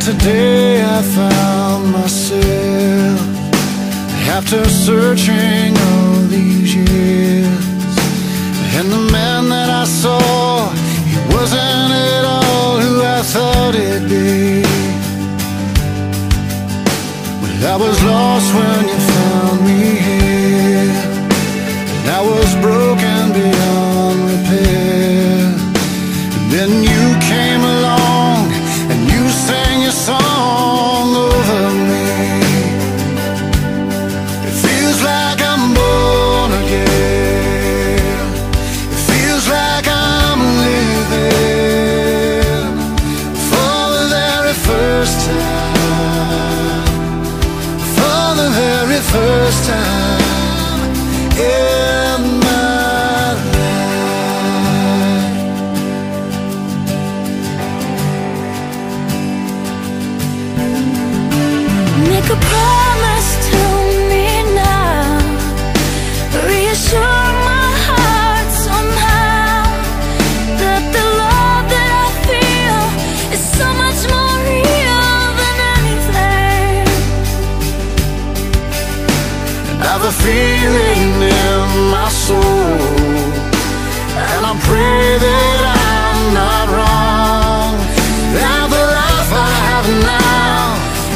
today I found myself, after searching all these years. And the man that I saw, he wasn't at all who I thought he'd be. Well, I was lost when you found me here, and I was broken beyond repair. And then you came along and you sang your song over me. It feels like I'm born again. It feels like I'm living for the very first time. For the very first time in my life. Make a promise to me now, reassure my heart somehow, that the love that I feel is so much more real than anything. I've a feeling in my soul, and I pray that I'm not wrong, that the life I have now,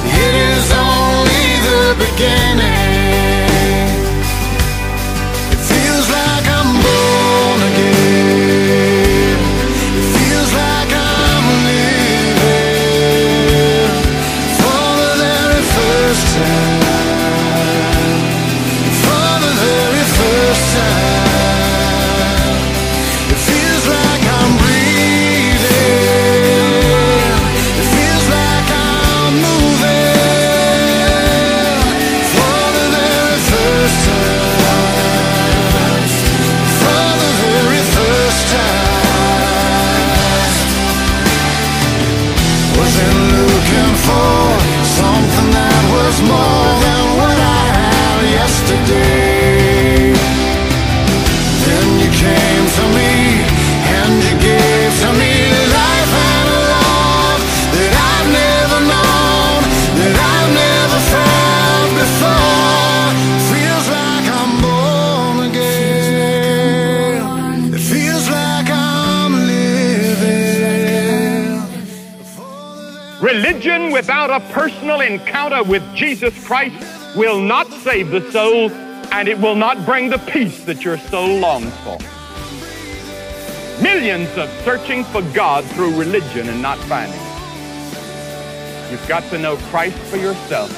it is only the beginning. It feels like I'm born again. It feels like I'm living for the very first time. For the very first time. It feels like I'm breathing. It feels like I'm moving for the very first time. For the very first time. Wasn't looking for something that was more than what I had yesterday. Then you came to me and you gave to me life and a love that I've never known, that I've never felt before. Feels like I'm born again. It feels like I'm living. Religion without a personal encounter with Jesus Christ will not save the soul, and it will not bring the peace that your soul longs for. Millions of searching for God through religion and not finding it. You've got to know Christ for yourself.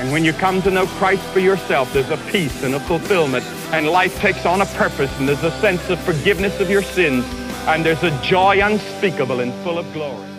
And when you come to know Christ for yourself, there's a peace and a fulfillment, and life takes on a purpose, and there's a sense of forgiveness of your sins, and there's a joy unspeakable and full of glory.